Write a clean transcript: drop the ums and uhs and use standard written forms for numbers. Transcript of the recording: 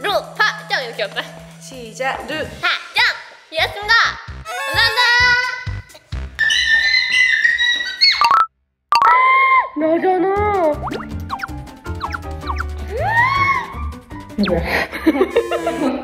루파정 이렇게 할까? 시작. 루파정 이었습니다. 감사합니다. 너잖아. 뭐야?